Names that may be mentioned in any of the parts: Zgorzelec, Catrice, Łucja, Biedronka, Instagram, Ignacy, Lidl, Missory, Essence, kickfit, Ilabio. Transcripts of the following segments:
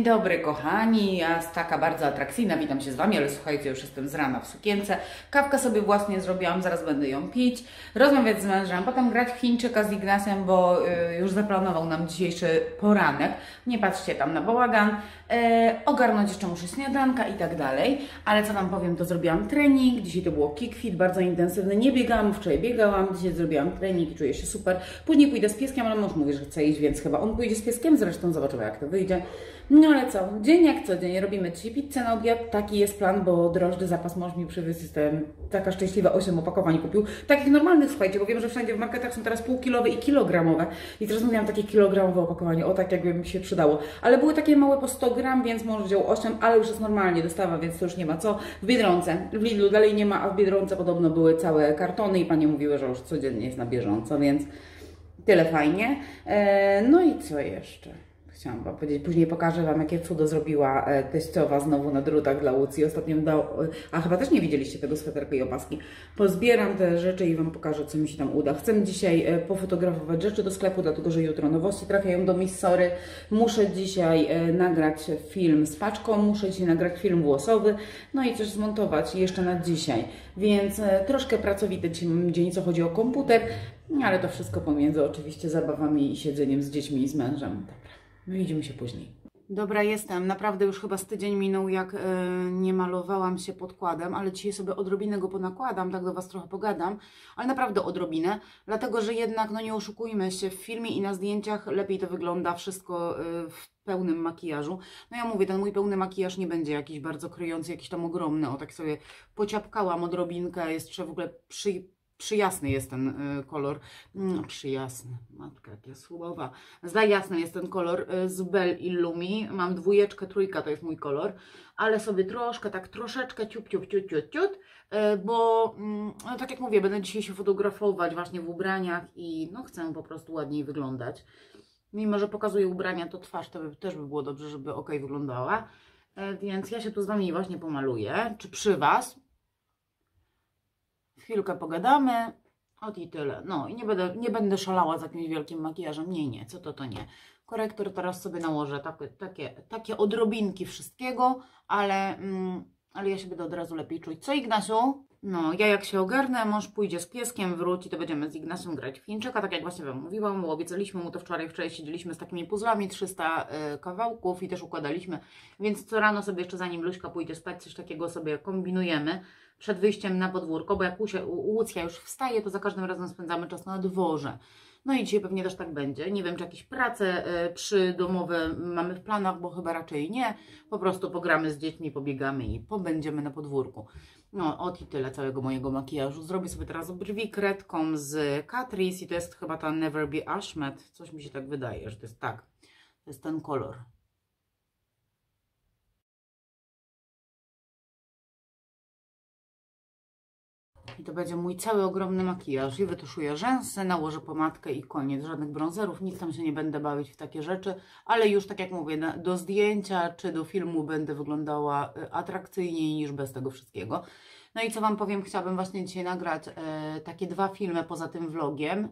Dzień dobry kochani, ja taka bardzo atrakcyjna, witam się z Wami, ale słuchajcie, już jestem z rana w sukience, kawkę sobie własnie zrobiłam, zaraz będę ją pić, rozmawiać z mężem, potem grać w Chińczyka z Ignacym, bo już zaplanował nam dzisiejszy poranek, nie patrzcie tam na bałagan, ogarnąć jeszcze muszę śniadanka i tak dalej, ale co Wam powiem, to zrobiłam trening, dzisiaj to było kickfit, bardzo intensywny, nie biegałam, wczoraj biegałam, dzisiaj zrobiłam trening i czuję się super, później pójdę z pieskiem, ale mąż mówi, że chce iść, więc chyba on pójdzie z pieskiem, zresztą zobaczymy jak to wyjdzie. No ale co, dzień jak co dzień, robimy dzisiaj pizzę na obiad, taki jest plan, bo drożdży zapas mąż mi przywiózł, jestem taka szczęśliwa, 8 opakowań kupił, takich normalnych, słuchajcie, bo wiem, że wszędzie w marketach są teraz półkilowe i kilogramowe i teraz miałam takie kilogramowe opakowanie, o tak jakby mi się przydało, ale były takie małe po 100 gram, więc mąż wziął 8, ale już jest normalnie dostawa, więc to już nie ma co, w Biedronce, w Lidlu dalej nie ma, a w Biedronce podobno były całe kartony i panie mówiły, że już codziennie jest na bieżąco, więc tyle fajnie, no i co jeszcze? Chciałam Wam powiedzieć, później pokażę Wam, jakie cudo zrobiła teściowa znowu na drutach dla Łucji. Ostatnio a chyba też nie widzieliście tego sweterka i opaski. Pozbieram te rzeczy i Wam pokażę, co mi się tam uda. Chcę dzisiaj pofotografować rzeczy do sklepu, dlatego że jutro nowości trafiają do Missory. Muszę dzisiaj nagrać film z paczką, muszę dzisiaj nagrać film włosowy, no i coś zmontować jeszcze na dzisiaj. Więc troszkę pracowity dzień, co chodzi o komputer, ale to wszystko pomiędzy oczywiście zabawami i siedzeniem z dziećmi i z mężem. Dobra. Widzimy się później. Dobra, jestem. Naprawdę już chyba z tydzień minął, jak nie malowałam się podkładem, ale dzisiaj sobie odrobinę go ponakładam, tak do Was trochę pogadam, ale naprawdę odrobinę, dlatego że jednak, no nie oszukujmy się, w filmie i na zdjęciach lepiej to wygląda wszystko w pełnym makijażu. No ja mówię, ten mój pełny makijaż nie będzie jakiś bardzo kryjący, jakiś tam ogromny, o tak sobie pociapkałam odrobinkę, jeszcze w ogóle przyjasny jest ten kolor, przyjasny, matka jakie słowa, za jasny jest ten kolor z Bell i Lumi, mam 2, 3, to jest mój kolor, ale sobie troszkę, tak troszeczkę ciut, bo no, tak jak mówię, będę dzisiaj się fotografować właśnie w ubraniach i no chcę po prostu ładniej wyglądać, mimo że pokazuję ubrania, to twarz to też by było dobrze, żeby ok wyglądała, więc ja się tu z Wami właśnie pomaluję, czy przy Was. Chwilkę pogadamy, ot i tyle. No i nie będę szalała z jakimś wielkim makijażem, nie, co to nie. Korektor teraz sobie nałożę, takie odrobinki wszystkiego, ale ja się będę od razu lepiej czuć. Co Ignasiu? No ja jak się ogarnę, mąż pójdzie z pieskiem, wróci, to będziemy z Ignasiem grać w Chińczyka, tak jak właśnie Wam mówiłam, bo obiecaliśmy mu to wczoraj siedzieliśmy z takimi puzzlami, 300 kawałków i też układaliśmy, więc co rano sobie jeszcze zanim Luśka pójdzie spać, coś takiego sobie kombinujemy przed wyjściem na podwórko, bo jak Łucja już wstaje, to za każdym razem spędzamy czas na dworze. No i dzisiaj pewnie też tak będzie. Nie wiem, czy jakieś prace przydomowe mamy w planach, bo chyba raczej nie. Po prostu pogramy z dziećmi, pobiegamy i pobędziemy na podwórku. No, ot i tyle całego mojego makijażu. Zrobię sobie teraz brwi kredką z Catrice i to jest chyba ta Never Be Ash Matte. Coś mi się tak wydaje, że to jest tak. To jest ten kolor. I to będzie mój cały ogromny makijaż. I wytuszuję rzęsy, nałożę pomadkę i koniec. Żadnych brązerów, nic tam się nie będę bawić w takie rzeczy. Ale już tak jak mówię, do zdjęcia czy do filmu będę wyglądała atrakcyjniej niż bez tego wszystkiego. No i co Wam powiem, chciałabym właśnie dzisiaj nagrać takie 2 filmy poza tym vlogiem.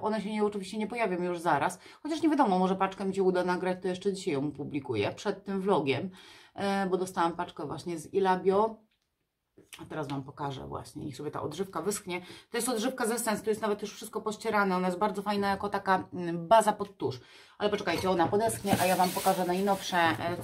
One się oczywiście nie pojawią już zaraz, chociaż nie wiadomo, może paczkę mi się uda nagrać, to jeszcze dzisiaj ją publikuję przed tym vlogiem, bo dostałam paczkę właśnie z Ilabio. A teraz Wam pokażę właśnie, niech sobie ta odżywka wyschnie. To jest odżywka z Essence, tu jest nawet już wszystko pościerane, ona jest bardzo fajna jako taka baza pod tusz. Ale poczekajcie, ona podeschnie, a ja Wam pokażę najnowsze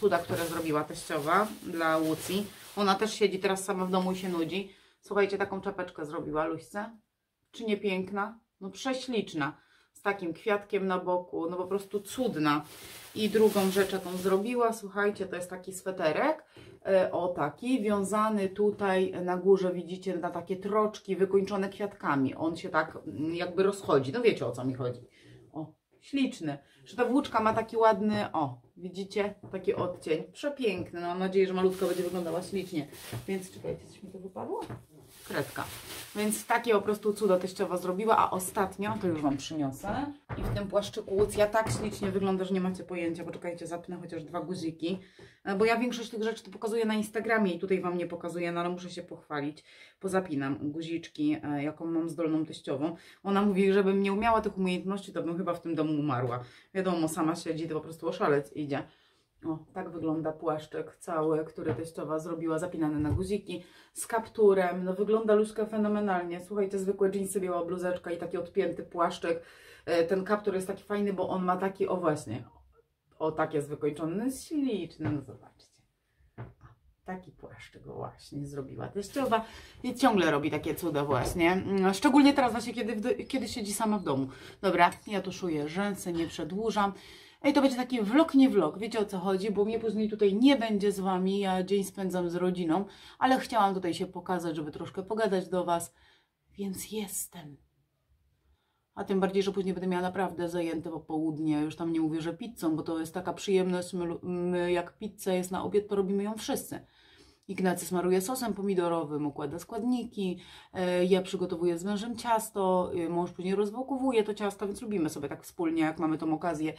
cuda, które zrobiła teściowa dla Łucji. Ona też siedzi teraz sama w domu i się nudzi. Słuchajcie, taką czapeczkę zrobiła Luśce. Czy nie piękna? No prześliczna. Z takim kwiatkiem na boku, no po prostu cudna. I drugą rzecz, jaką zrobiła, słuchajcie, to jest taki sweterek, o taki, wiązany tutaj na górze, widzicie, na takie troczki wykończone kwiatkami. On się tak jakby rozchodzi, no wiecie, o co mi chodzi. O, śliczny. Że ta włóczka ma taki ładny, o, widzicie, taki odcień. Przepiękny, no mam nadzieję, że malutka będzie wyglądała ślicznie. Więc czekajcie, coś mi to wypadło? Kredka. Więc takie po prostu cudo teściowa zrobiła, a ostatnio, to już Wam przyniosę, i w tym płaszczyku Łucja tak ślicznie wygląda, że nie macie pojęcia, poczekajcie, zapnę chociaż 2 guziki, bo ja większość tych rzeczy to pokazuję na Instagramie i tutaj Wam nie pokazuję, no ale muszę się pochwalić, pozapinam guziczki, jaką mam zdolną teściową. Ona mówi, żebym nie umiała tych umiejętności, to bym chyba w tym domu umarła. Wiadomo, sama siedzi, to po prostu oszalec idzie. O, tak wygląda płaszczek cały, który teściowa zrobiła, zapinany na guziki, z kapturem. No wygląda Luśka fenomenalnie. Słuchajcie, zwykłe dżinsy, biała bluzeczka i taki odpięty płaszczek. Ten kaptur jest taki fajny, bo on ma taki, o właśnie, o tak jest wykończony, śliczny, no zobaczcie. Taki płaszczyk właśnie zrobiła teściowa i ciągle robi takie cuda właśnie. Szczególnie teraz właśnie, kiedy siedzi sama w domu. Dobra, ja tuszuję rzęsy, nie przedłużam. I to będzie taki vlog, nie vlog, wiecie o co chodzi, bo mnie później tutaj nie będzie z Wami, ja dzień spędzam z rodziną, ale chciałam tutaj się pokazać, żeby troszkę pogadać do Was, więc jestem. A tym bardziej, że później będę miała naprawdę zajęte popołudnie, już tam nie uwierzę pizzą, bo to jest taka przyjemność, my jak pizza jest na obiad, to robimy ją wszyscy. Ignacy smaruje sosem pomidorowym, układa składniki, ja przygotowuję z mężem ciasto, mąż później rozwałkowuje to ciasto, więc lubimy sobie tak wspólnie, jak mamy tą okazję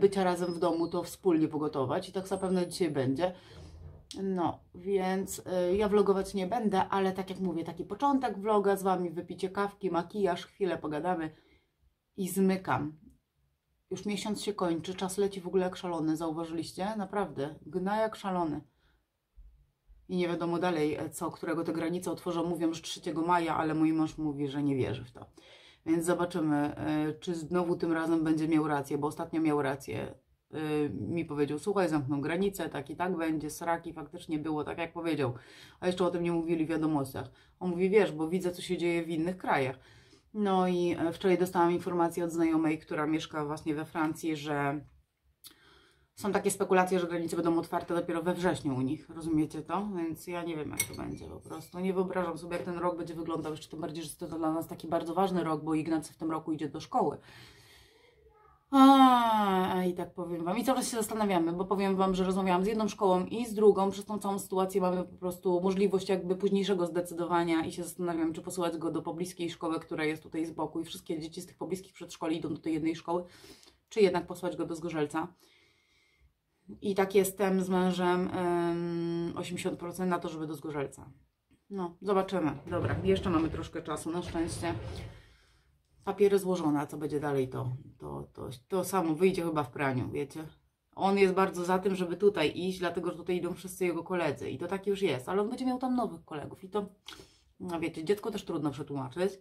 bycia razem w domu, to wspólnie pogotować i tak zapewne dzisiaj będzie. No, więc ja vlogować nie będę, ale tak jak mówię, taki początek vloga z Wami, wypicie kawki, makijaż, chwilę pogadamy i zmykam. Już miesiąc się kończy, czas leci w ogóle jak szalony, zauważyliście? Naprawdę, gna jak szalony. I nie wiadomo dalej, co, którego te granice otworzą. Mówią, że 3 maja, ale mój mąż mówi, że nie wierzy w to. Więc zobaczymy, czy znowu tym razem będzie miał rację, bo ostatnio miał rację. Mi powiedział, słuchaj, zamknął granicę, tak i tak będzie, sraki faktycznie było, tak jak powiedział. A jeszcze o tym nie mówili w wiadomościach. On mówi, wiesz, bo widzę, co się dzieje w innych krajach. No i wczoraj dostałam informację od znajomej, która mieszka właśnie we Francji, że... Są takie spekulacje, że granice będą otwarte dopiero we wrześniu u nich, rozumiecie to? Więc ja nie wiem, jak to będzie po prostu. Nie wyobrażam sobie, jak ten rok będzie wyglądał, jeszcze tym bardziej, że to dla nas taki bardzo ważny rok, bo Ignacy w tym roku idzie do szkoły. I tak powiem Wam. I cały czas się zastanawiamy, bo powiem Wam, że rozmawiałam z jedną szkołą i z drugą. Przez tą całą sytuację mamy po prostu możliwość jakby późniejszego zdecydowania i się zastanawiam, czy posyłać go do pobliskiej szkoły, która jest tutaj z boku i wszystkie dzieci z tych pobliskich przedszkoli idą do tej jednej szkoły, czy jednak posłać go do Zgorzelca. I tak jestem z mężem 80% na to, żeby do Zgorzelca. No, zobaczymy. Dobra, jeszcze mamy troszkę czasu, na szczęście. Papiery złożone, a co będzie dalej, to samo wyjdzie chyba w praniu, wiecie. On jest bardzo za tym, żeby tutaj iść, dlatego że tutaj idą wszyscy jego koledzy. I to tak już jest, ale on będzie miał tam nowych kolegów. I to, no wiecie, dziecko też trudno przetłumaczyć,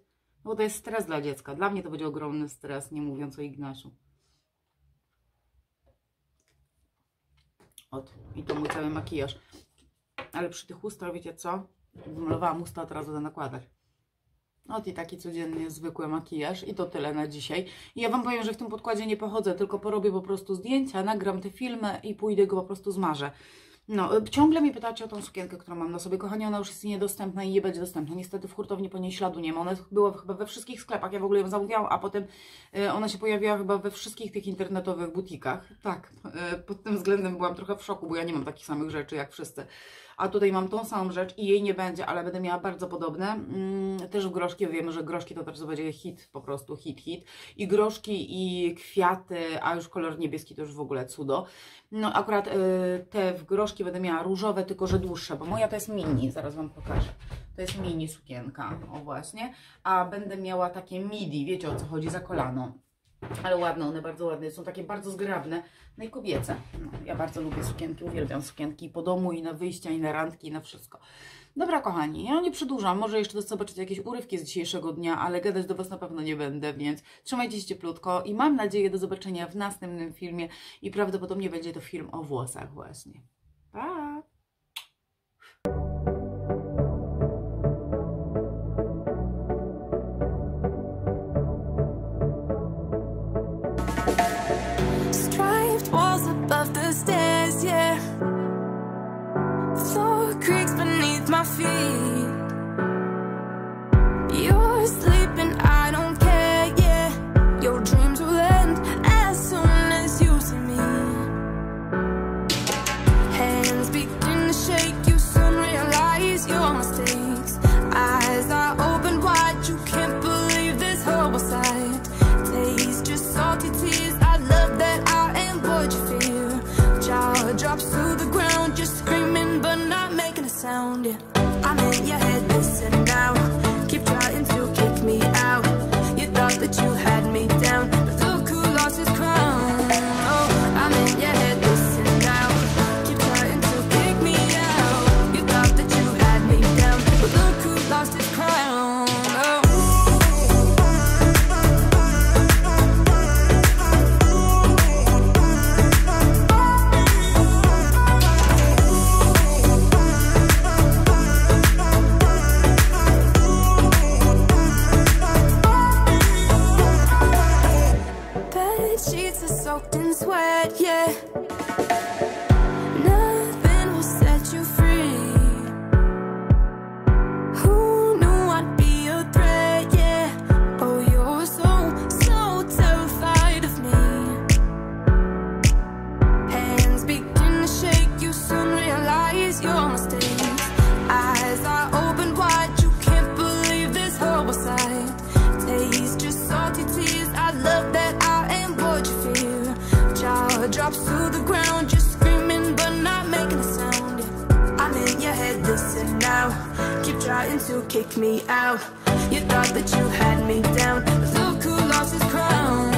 bo to jest stres dla dziecka. Dla mnie to będzie ogromny stres, nie mówiąc o Ignasiu. I to mój cały makijaż. Ale przy tych ustach, wiecie co? Wymalowałam usta, teraz będę nakładać. I taki codziennie zwykły makijaż. I to tyle na dzisiaj. I ja Wam powiem, że w tym podkładzie nie pochodzę, tylko porobię po prostu zdjęcia, nagram te filmy i pójdę go po prostu zmarzę. No, ciągle mi pytacie o tą sukienkę, którą mam na sobie. Kochani, ona już jest niedostępna i nie będzie dostępna. Niestety w hurtowni po niej śladu nie ma. Ona była chyba we wszystkich sklepach. Ja w ogóle ją zamówiłam, a potem ona się pojawiła chyba we wszystkich tych internetowych butikach. Tak, pod tym względem byłam trochę w szoku, bo ja nie mam takich samych rzeczy jak wszyscy. A tutaj mam tą samą rzecz i jej nie będzie, ale będę miała bardzo podobne. Też w groszki, wiemy, że groszki to też będzie hit, po prostu hit. I groszki, i kwiaty, a już kolor niebieski to już w ogóle cudo. No akurat te w groszki będę miała różowe, tylko że dłuższe, bo moja to jest mini, zaraz Wam pokażę. To jest mini sukienka, o właśnie. A będę miała takie midi, wiecie o co chodzi, za kolano. Ale ładne, one bardzo ładne, są takie bardzo zgrabne, no i kobiece. No, ja bardzo lubię sukienki, uwielbiam sukienki po domu i na wyjścia, i na randki, i na wszystko. Dobra kochani, ja nie przedłużam, może jeszcze zobaczycie jakieś urywki z dzisiejszego dnia, ale gadać do Was na pewno nie będę, więc trzymajcie się cieplutko i mam nadzieję do zobaczenia w następnym filmie i prawdopodobnie będzie to film o włosach właśnie. Pa! Above the stairs, yeah. Floor creaks beneath my feet. You're sleeping, I don't care, yeah. Your dreams will end as soon as you see me. Hands begin to shake, you soon realize your mistakes. Eyes are open wide, you can't believe this horrible sight. Taste your salty tears, I love that I am what you feel. Drops to the ground, you're screaming but not making a sound. Yeah. I mean, yeah. lost his crown. Oh. Bed sheets are soaked in sweat, yeah. Nothing will set you free. Drops to the ground, you're screaming but not making a sound. I'm in your head, listen now. Keep trying to kick me out. You thought that you had me down. Look who lost his crown.